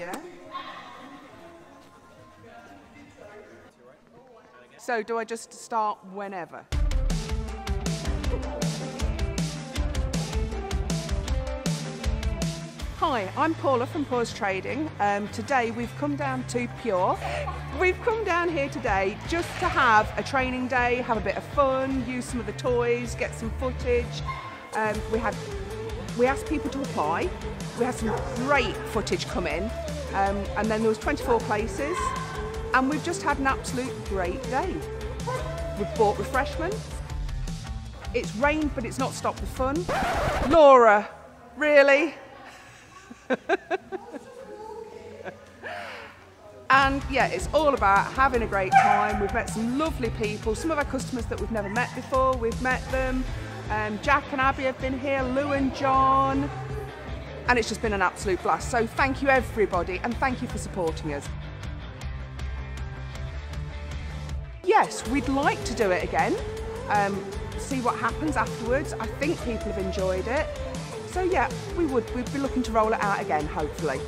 Yeah. So do I just start whenever? Hi, I'm Paula from Paws Trading. Today we've come down to Pure. We've come down here today just to have a training day, have a bit of fun, use some of the toys, get some footage. We asked people to apply. We had some great footage come in, and then there was 24 places, and we've just had an absolute great day. We've bought refreshments. It's rained, but it's not stopped the fun. Laura, really? And yeah, it's all about having a great time. We've met some lovely people, some of our customers that we've never met before. We've met them. Jack and Abby have been here, Lou and John, and it's just been an absolute blast. So thank you everybody, and thank you for supporting us. Yes, we'd like to do it again, see what happens afterwards. I think people have enjoyed it. So yeah, we'd be looking to roll it out again, hopefully.